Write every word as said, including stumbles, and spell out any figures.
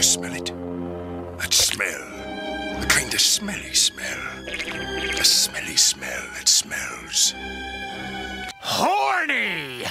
you smell it? That smell. A kind of smelly smell. A smelly smell that smells. Horny!